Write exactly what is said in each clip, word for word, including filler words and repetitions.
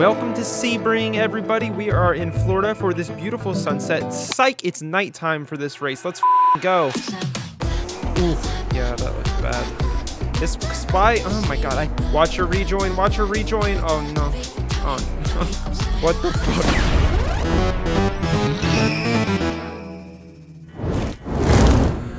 Welcome to Sebring, everybody. We are in Florida for this beautiful sunset. Psych, it's nighttime for this race. Let's go. Ooh, yeah, that looks bad. This spy, oh my god. I watch her rejoin, watch her rejoin. Oh no. Oh no. What the fuck?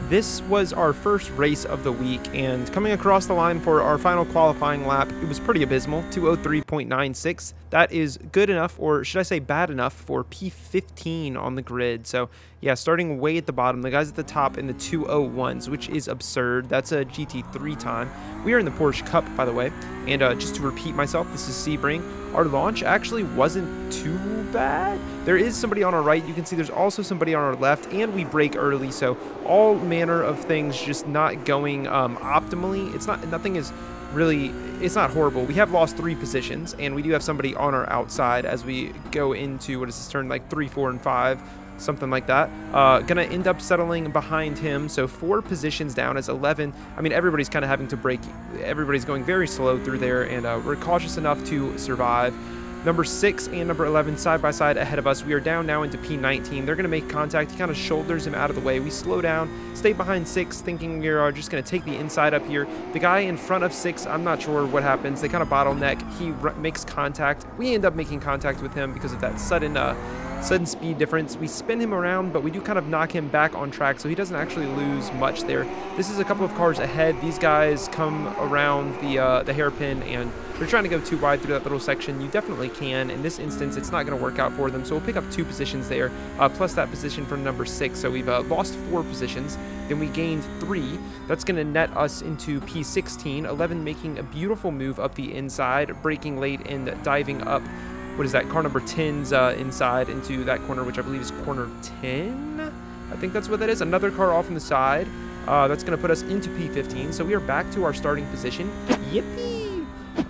This was our first race of the week, and coming across the line for our final qualifying lap, it was pretty abysmal, two oh three point nine six. That is good enough, or should I say bad enough, for P fifteen on the grid. So yeah, starting way at the bottom, the guys at the top in the two oh ones, which is absurd. That's a G T three time. We are in the Porsche Cup, by the way. And uh, just to repeat myself, this is Sebring. Our launch actually wasn't too bad. There is somebody on our right. You can see there's also somebody on our left, and we brake early. So all manner of things just not going um, optimally. It's not, nothing is really, it's not horrible. We have lost three positions, and we do have somebody on our outside as we go into, what is this turn, like three, four, and five, something like that. Uh, gonna end up settling behind him, so four positions down is eleven. I mean, everybody's kind of having to brake. Everybody's going very slow through there, and uh, we're cautious enough to survive. Number six and number eleven side by side ahead of us. We are down now into P nineteen. They're going to make contact. He kind of shoulders him out of the way. We slow down, stay behind six, thinking we are just going to take the inside up here. The guy in front of six, I'm not sure what happens. They kind of bottleneck. He makes contact. We end up making contact with him because of that sudden, uh, sudden speed difference. We spin him around, but we do kind of knock him back on track, so he doesn't actually lose much there. This is a couple of cars ahead. These guys come around the uh, the hairpin, and they're trying to go too wide through that little section. You definitely can. In this instance, it's not going to work out for them, so we'll pick up two positions there, uh, plus that position from number six. So we've uh, lost four positions, then we gained three. That's going to net us into P sixteen. eleven making a beautiful move up the inside, braking late and diving up. What is that? Car number ten's uh, inside into that corner, which I believe is corner ten. I think that's what that is. Another car off on the side. Uh, that's going to put us into P fifteen. So we are back to our starting position. Yippee!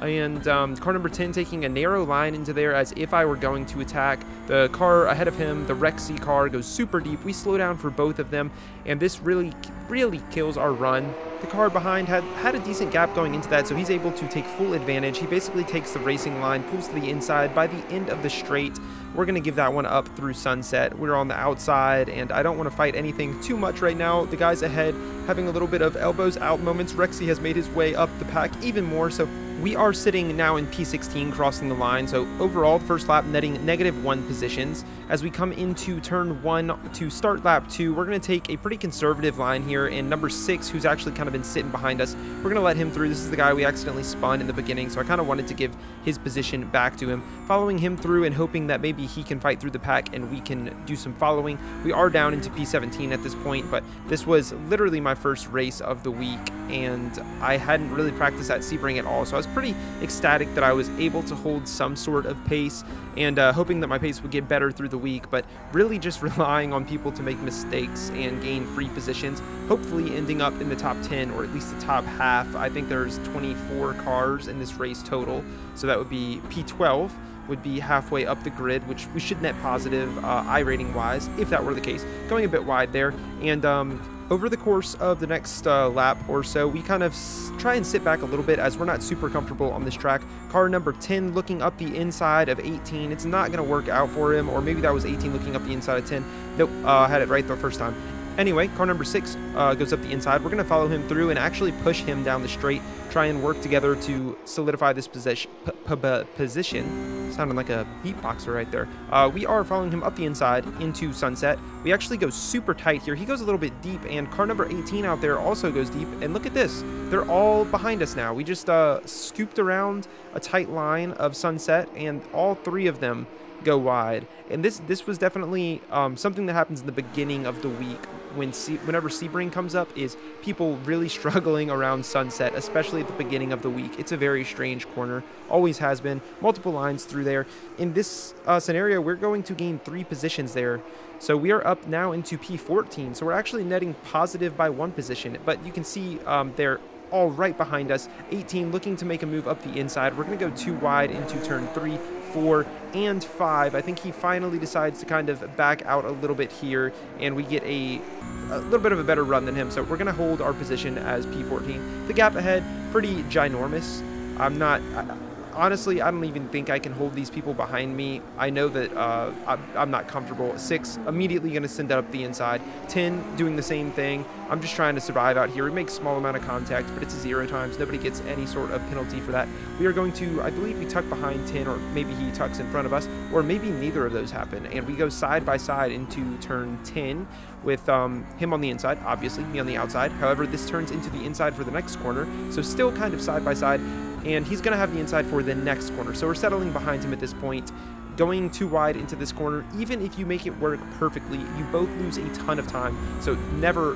And um, car number ten taking a narrow line into there as if I were going to attack. The car ahead of him, the Rexy car, goes super deep. We slow down for both of them. And this really, really kills our run. The car behind had, had a decent gap going into that, so he's able to take full advantage. He basically takes the racing line, pulls to the inside. By the end of the straight, we're going to give that one up through sunset. We're on the outside, and I don't want to fight anything too much right now. The guys ahead having a little bit of elbows out moments. Rexy has made his way up the pack even more, so we are sitting now in P sixteen, crossing the line. So overall, first lap netting negative one positions. As we come into turn one to start lap two, we're going to take a pretty conservative line here. And number six, who's actually kind of been sitting behind us, we're going to let him through. This is the guy we accidentally spun in the beginning, so I kind of wanted to give his position back to him. Following him through and hoping that maybe he can fight through the pack and we can do some following. We are down into P seventeen at this point, but this was literally my first race of the week, and I hadn't really practiced at Sebring at all, so I was pretty ecstatic that I was able to hold some sort of pace, and uh, hoping that my pace would get better through the week, but really just relying on people to make mistakes and gain free positions, hopefully ending up in the top ten or at least the top half. I think there's twenty-four cars in this race total, so that would be P twelve, would be halfway up the grid, which we should net positive uh, I rating wise, if that were the case. Going a bit wide there, and um, over the course of the next uh, lap or so, we kind of try and sit back a little bit as we're not super comfortable on this track. Car number ten looking up the inside of eighteen. It's not going to work out for him, or maybe that was eighteen looking up the inside of ten. Nope, I uh, had it right the first time. Anyway, car number six uh, goes up the inside. We're going to follow him through and actually push him down the straight, try and work together to solidify this position. Position. Sounded like a beatboxer right there. Uh, we are following him up the inside into sunset. We actually go super tight here. He goes a little bit deep, and car number eighteen out there also goes deep. And look at this. They're all behind us now. We just uh, scooped around a tight line of sunset, and all three of them go wide. And this this was definitely um, something that happens in the beginning of the week when C whenever Sebring comes up, is people really struggling around sunset, especially at the beginning of the week. It's a very strange corner, always has been, multiple lines through there. In this uh, scenario, we're going to gain three positions there. So we are up now into P fourteen, so we're actually netting positive by one position, but you can see um, they're all right behind us. eighteen looking to make a move up the inside. We're going to go too wide into turn three, four, and five. I think he finally decides to kind of back out a little bit here, and we get a, a little bit of a better run than him. So we're going to hold our position as P fourteen. The gap ahead, pretty ginormous. I'm not... I, honestly, I don't even think I can hold these people behind me. I know that uh, I'm, I'm not comfortable. Six, immediately going to send that up the inside. Ten, doing the same thing. I'm just trying to survive out here. We make small amount of contact, but it's a zero times. Nobody gets any sort of penalty for that. We are going to, I believe we tuck behind ten, or maybe he tucks in front of us, or maybe neither of those happen. And we go side by side into turn ten with um, him on the inside, obviously, me on the outside. However, this turns into the inside for the next corner. So still kind of side by side, and he's going to have the inside for the next corner. So we're settling behind him at this point. Going too wide into this corner, even if you make it work perfectly, you both lose a ton of time. So never,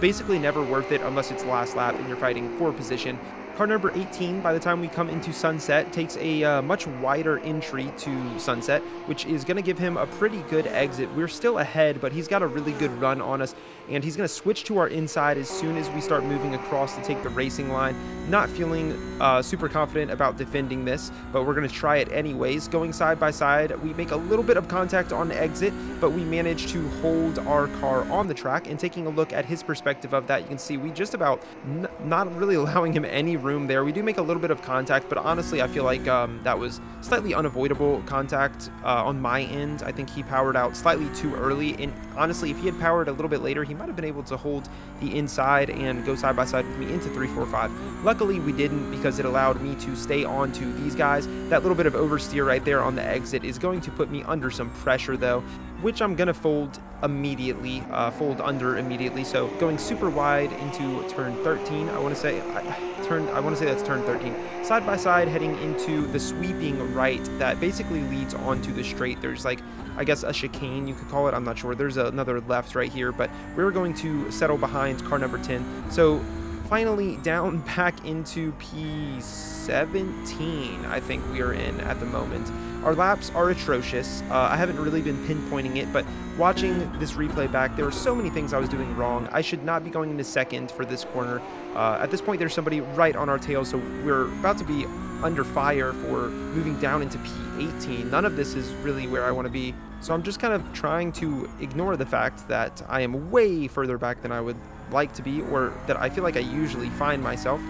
basically never worth it unless it's last lap and you're fighting for position. Car number eighteen, by the time we come into Sunset, takes a uh, much wider entry to Sunset, which is going to give him a pretty good exit. We're still ahead, but he's got a really good run on us, and he's going to switch to our inside as soon as we start moving across to take the racing line. Not feeling uh, super confident about defending this, but we're going to try it anyways. Going side by side, we make a little bit of contact on exit, but we manage to hold our car on the track. And taking a look at his perspective of that, you can see we just about n not really allowing him any room room there. We do make a little bit of contact, but honestly I feel like um, that was slightly unavoidable contact uh, on my end. I think he powered out slightly too early, and honestly if he had powered a little bit later, he might have been able to hold the inside and go side by side with me into three four five. Luckily we didn't, because it allowed me to stay on to these guys. That little bit of oversteer right there on the exit is going to put me under some pressure though, which I'm gonna fold immediately, uh, fold under immediately. So going super wide into turn thirteen, I want to say, I, turn, I want to say that's turn thirteen. Side by side heading into the sweeping right that basically leads onto the straight. There's like, I guess a chicane you could call it. I'm not sure. There's another left right here, but we're going to settle behind car number ten. So finally down back into P seventeen, I think we are in at the moment. Our laps are atrocious. Uh, I haven't really been pinpointing it, but watching this replay back, there were so many things I was doing wrong. I should not be going into second for this corner. Uh, at this point, there's somebody right on our tail, so we're about to be under fire for moving down into P eighteen. None of this is really where I want to be, so I'm just kind of trying to ignore the fact that I am way further back than I would like to be, or that I feel like I usually find myself.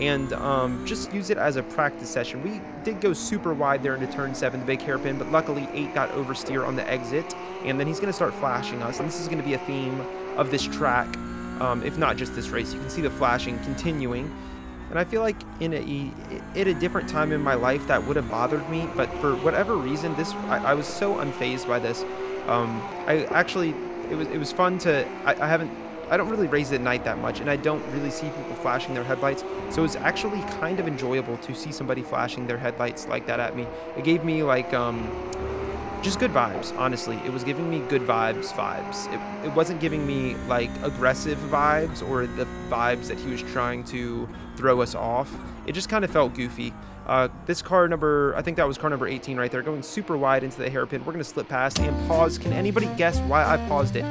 And um, just use it as a practice session. We did go super wide there into turn seven, the big hairpin, but luckily eight got oversteer on the exit, and then he's gonna start flashing us. And this is gonna be a theme of this track, um, if not just this race. You can see the flashing continuing. And I feel like in a, at a different time in my life that would have bothered me, but for whatever reason, this I, I was so unfazed by this. Um, I actually, it was, it was fun to, I, I haven't, I don't really race at night that much, and I don't really see people flashing their headlights, so it's actually kind of enjoyable to see somebody flashing their headlights like that at me. It gave me like um, just good vibes, honestly. It was giving me good vibes vibes. It, it wasn't giving me like aggressive vibes or the vibes that he was trying to throw us off. It just kind of felt goofy. Uh, this car number, I think that was car number eighteen right there, going super wide into the hairpin. We're going to slip past and pause. Can anybody guess why I paused it?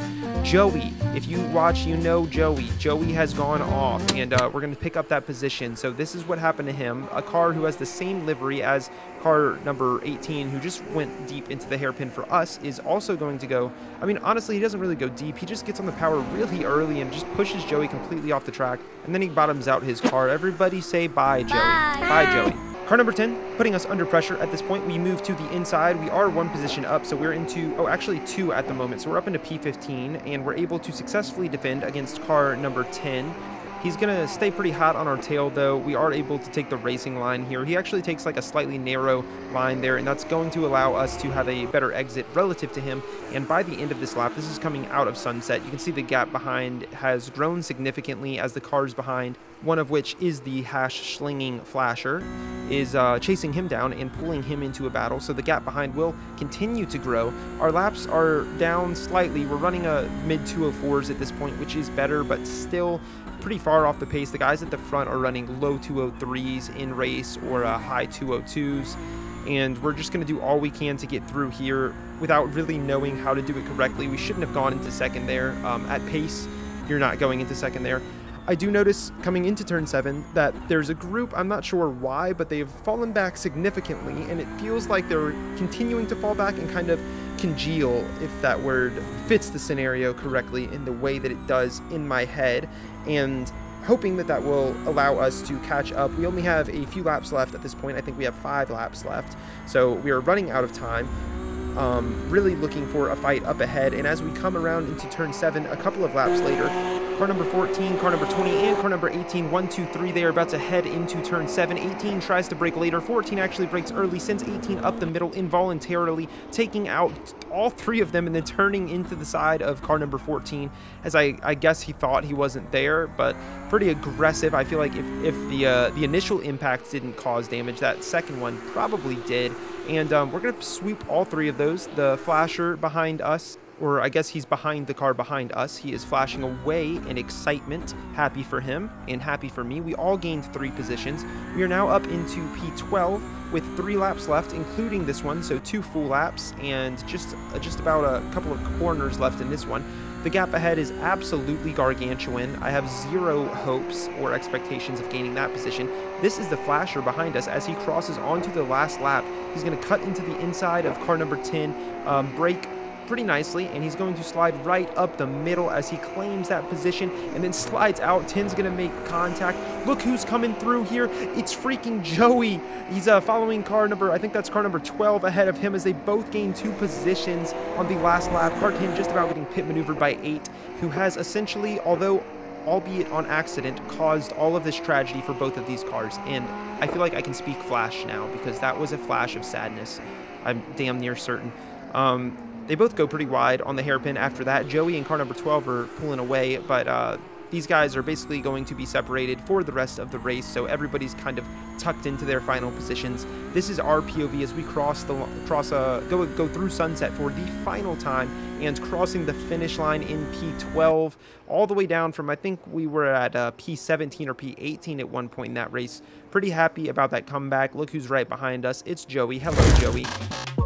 Joey. If you watch, you know Joey. Joey has gone off, and uh, we're going to pick up that position. So this is what happened to him. A car who has the same livery as car number eighteen, who just went deep into the hairpin for us, is also going to go. I mean, honestly, he doesn't really go deep. He just gets on the power really early and just pushes Joey completely off the track, and then he bottoms out his car. Everybody say bye, Joey. Bye, bye Joey. Car number ten, putting us under pressure at this point. We move to the inside. We are one position up, so we're into, oh, actually two at the moment. So we're up into P fifteen, and we're able to successfully defend against car number ten. He's going to stay pretty hot on our tail, though. We are able to take the racing line here. He actually takes like a slightly narrow line there, and that's going to allow us to have a better exit relative to him. And by the end of this lap, this is coming out of Sunset. You can see the gap behind has grown significantly as the cars behind, one of which is the hash-slinging flasher, is uh, chasing him down and pulling him into a battle, so the gap behind will continue to grow. Our laps are down slightly. We're running a mid two oh fours at this point, which is better, but still pretty far off the pace. The guys at the front are running low two oh threes in race, or uh, high two oh twos, and we're just going to do all we can to get through here without really knowing how to do it correctly. We shouldn't have gone into second there. Um, at pace, you're not going into second there. I do notice coming into turn seven that there's a group, I'm not sure why, but they've fallen back significantly, and it feels like they're continuing to fall back and kind of congeal, if that word fits the scenario correctly in the way that it does in my head. And hoping that that will allow us to catch up. We only have a few laps left at this point. I think we have five laps left, so we are running out of time. Um, really looking for a fight up ahead, and as we come around into turn seven, a couple of laps later, car number fourteen, car number twenty, and car number eighteen, one, two, three, they are about to head into turn seven. eighteen tries to brake later, fourteen actually brakes early, sends eighteen up the middle involuntarily, taking out all three of them and then turning into the side of car number fourteen, as I, I guess he thought he wasn't there, but pretty aggressive. I feel like if, if the, uh, the initial impact didn't cause damage, that second one probably did. And um, we're going to sweep all three of those. The flasher behind us, or I guess he's behind the car behind us. He is flashing away in excitement. Happy for him and happy for me. We all gained three positions. We are now up into P twelve with three laps left, including this one. So two full laps and just, uh, just about a couple of corners left in this one. The gap ahead is absolutely gargantuan. I have zero hopes or expectations of gaining that position. This is the flasher behind us as he crosses onto the last lap. He's going to cut into the inside of car number ten, um, brake pretty nicely, and he's going to slide right up the middle as he claims that position and then slides out. ten's going to make contact. Look who's coming through here. It's freaking Joey. He's uh, following car number, I think that's car number twelve ahead of him, as they both gain two positions on the last lap. Car ten just about getting pit maneuvered by eight, who has essentially, although albeit on accident, caused all of this tragedy for both of these cars. And I feel like I can speak Flash now, because that was a flash of sadness, I'm damn near certain. Um, They both go pretty wide on the hairpin after that. Joey and car number twelve are pulling away, but uh, these guys are basically going to be separated for the rest of the race, so everybody's kind of tucked into their final positions. This is our P O V as we cross the cross uh, go go through Sunset for the final time, and crossing the finish line in P twelve all the way down from, I think we were at uh, P seventeen or P eighteen at one point in that race. Pretty happy about that comeback. Look who's right behind us. It's Joey. Hello, Joey.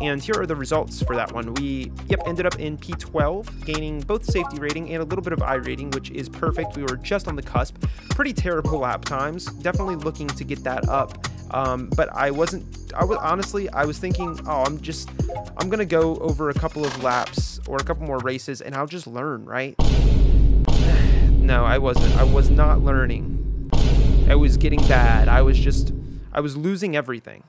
And here are the results for that one. We, yep, ended up in P twelve, gaining both safety rating and a little bit of I rating, which is perfect. We were just on the cusp. Pretty terrible lap times. Definitely looking to get that up. Um, but I wasn't, I was honestly, I was thinking, oh, I'm just, I'm going to go over a couple of laps or a couple more races and I'll just learn, right? No, I wasn't. I was not learning. I was getting bad. I was just, I was losing everything.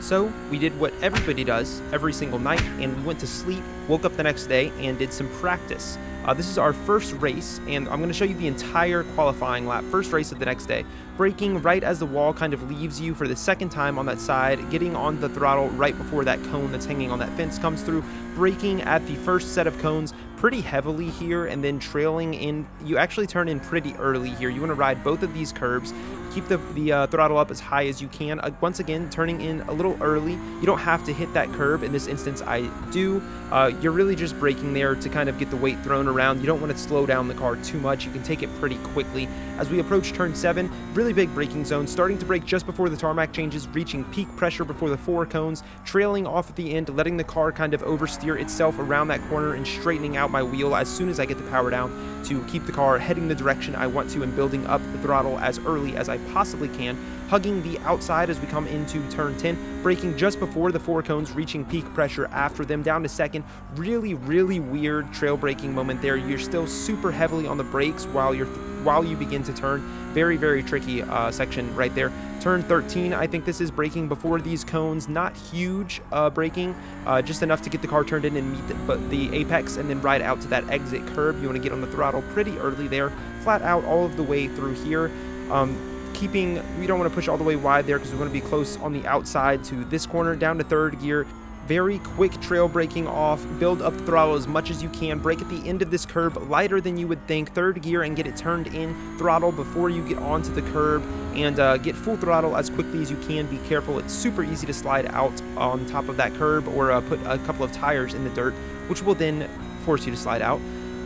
So we did what everybody does every single night, and we went to sleep, woke up the next day, and did some practice. Uh, this is our first race, and I'm going to show you the entire qualifying lap, first race of the next day. Braking right as the wall kind of leaves you for the second time on that side, getting on the throttle right before that cone that's hanging on that fence comes through, braking at the first set of cones pretty heavily here, and then trailing in. You actually turn in pretty early here. You want to ride both of these curbs. Keep the, the uh, throttle up as high as you can. Uh, once again, turning in a little early. You don't have to hit that curb. In this instance, I do. Uh, you're really just braking there to kind of get the weight thrown around. You don't want to slow down the car too much. You can take it pretty quickly. As we approach turn seven, really big braking zone, starting to brake just before the tarmac changes, reaching peak pressure before the four cones, trailing off at the end, letting the car kind of oversteer itself around that corner and straightening out my wheel as soon as I get the power down to keep the car heading the direction I want to and building up the throttle as early as I possibly can, hugging the outside as we come into turn ten, braking just before the four cones, reaching peak pressure after them, down to second. Really, really weird trail braking moment there. You're still super heavily on the brakes while you're while you begin to turn. Very, very tricky uh, section right there. Turn thirteen, I think this is braking before these cones. Not huge uh, braking, uh, just enough to get the car turned in and meet the, but the apex and then ride out to that exit curb. You want to get on the throttle pretty early there, flat out all of the way through here. Um, keeping, we don't want to push all the way wide there because we want to be close on the outside to this corner, down to third gear. Very quick trail braking off, build up the throttle as much as you can, brake at the end of this curb, lighter than you would think, third gear and get it turned in, throttle before you get onto the curb, and uh, get full throttle as quickly as you can. Be careful, it's super easy to slide out on top of that curb or uh, put a couple of tires in the dirt, which will then force you to slide out.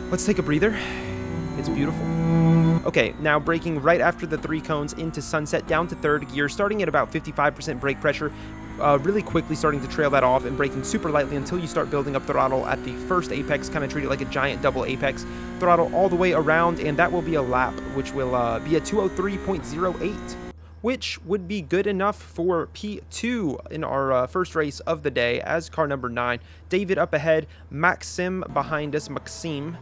Let's take a breather. It's beautiful. Okay, now braking right after the three cones into Sunset, down to third gear, starting at about fifty-five percent brake pressure, uh, really quickly starting to trail that off and braking super lightly until you start building up throttle at the first apex. Kind of treat it like a giant double apex. Throttle all the way around, and that will be a lap, which will uh, be a two oh three point oh eight. which would be good enough for P two in our uh, first race of the day as car number nine. David up ahead, Maxim behind us, Maxime.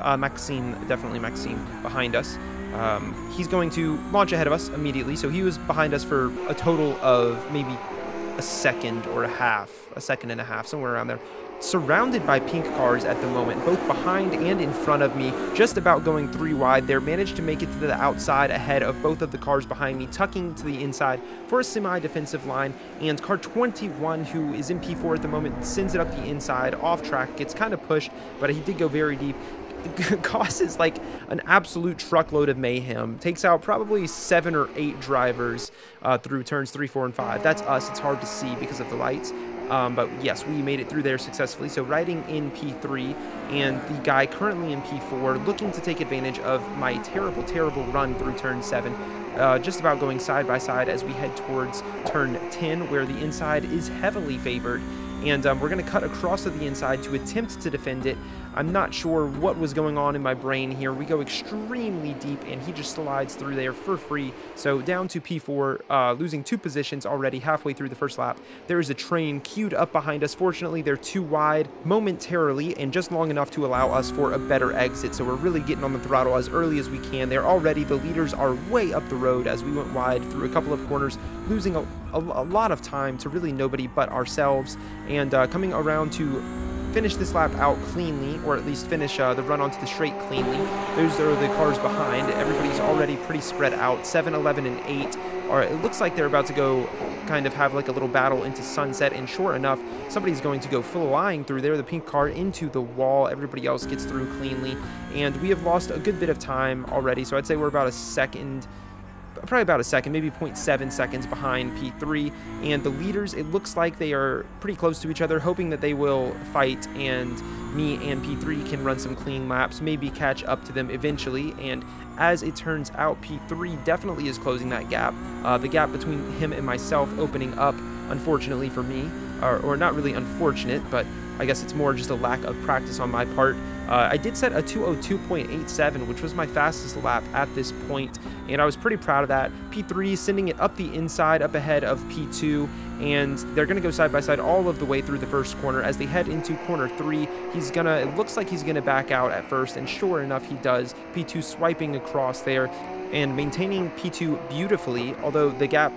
uh, Maxime, definitely Maxime, behind us. Um, he's going to launch ahead of us immediately, so he was behind us for a total of maybe a second or a half, a second and a half, somewhere around there. Surrounded by pink cars at the moment, both behind and in front of me, just about going three wide there. Managed to make it to the outside ahead of both of the cars behind me, tucking to the inside for a semi-defensive line, and car twenty-one, who is in P four at the moment, sends it up the inside, off track, gets kind of pushed, but he did go very deep. Causes like an absolute truckload of mayhem, takes out probably seven or eight drivers uh, through turns three, four, and five. That's us. It's hard to see because of the lights. Um, but yes, we made it through there successfully. So riding in P three, and the guy currently in P four looking to take advantage of my terrible, terrible run through turn seven, uh, just about going side by side as we head towards turn ten, where the inside is heavily favored. And um, we're going to cut across to the inside to attempt to defend it. I'm not sure what was going on in my brain here. We go extremely deep, and he just slides through there for free. So down to P four, uh, losing two positions already halfway through the first lap. There is a train queued up behind us. Fortunately, they're too wide momentarily and just long enough to allow us for a better exit. So we're really getting on the throttle as early as we can. They're already, the leaders are way up the road as we went wide through a couple of corners, losing a a lot of time to really nobody but ourselves, and uh, coming around to finish this lap out cleanly, or at least finish uh, the run onto the straight cleanly. Those are the cars behind. Everybody's already pretty spread out. seven, eleven, and eight. Or it looks like they're about to go kind of have like a little battle into sunset, and sure enough, somebody's going to go flying through there, the pink car into the wall. Everybody else gets through cleanly, and we have lost a good bit of time already, so I'd say we're about a second, probably about a second, maybe zero point seven seconds behind P three, and the leaders, it looks like they are pretty close to each other, hoping that they will fight, and me and P three can run some clean laps, maybe catch up to them eventually. And as it turns out, P three definitely is closing that gap, uh, the gap between him and myself opening up, unfortunately for me, or, or not really unfortunate, but I guess it's more just a lack of practice on my part. Uh, I did set a two oh two point eight seven, which was my fastest lap at this point, and I was pretty proud of that. P three sending it up the inside, up ahead of P two, and they're going to go side by side all of the way through the first corner. As they head into corner three, he's going to, it looks like he's going to back out at first, and sure enough, he does. P two swiping across there and maintaining P two beautifully, although the gap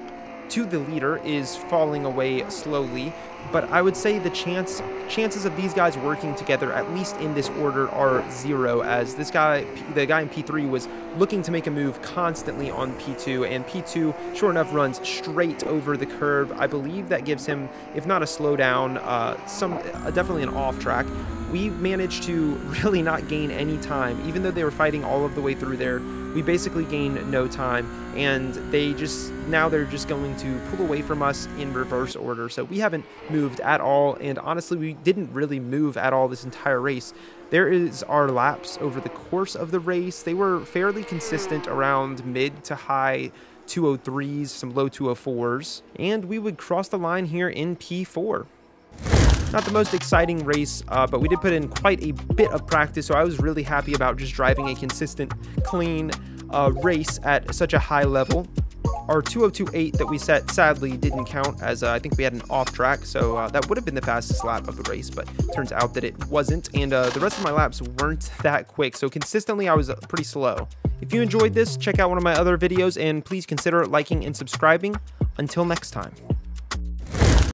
to the leader is falling away slowly. But I would say the chance chances of these guys working together, at least in this order, are zero, as this guy, the guy in P three, was looking to make a move constantly on P two, and P two sure enough runs straight over the curb. I believe that gives him, if not a slowdown, uh, some uh, definitely an off track. We managed to really not gain any time, even though they were fighting all of the way through there. We basically gained no time, and they just, now they're just going to pull away from us in reverse order. So we haven't moved at all, and honestly, we didn't really move at all this entire race. There is our laps over the course of the race. They were fairly consistent around mid to high two oh threes, some low two oh fours, and we would cross the line here in P four. Not the most exciting race, uh, but we did put in quite a bit of practice, so I was really happy about just driving a consistent, clean uh, race at such a high level. Our two oh two point eight that we set sadly didn't count, as uh, I think we had an off track, so uh, that would have been the fastest lap of the race, but turns out that it wasn't, and uh, the rest of my laps weren't that quick, so consistently I was pretty slow. If you enjoyed this, check out one of my other videos, and please consider liking and subscribing. Until next time.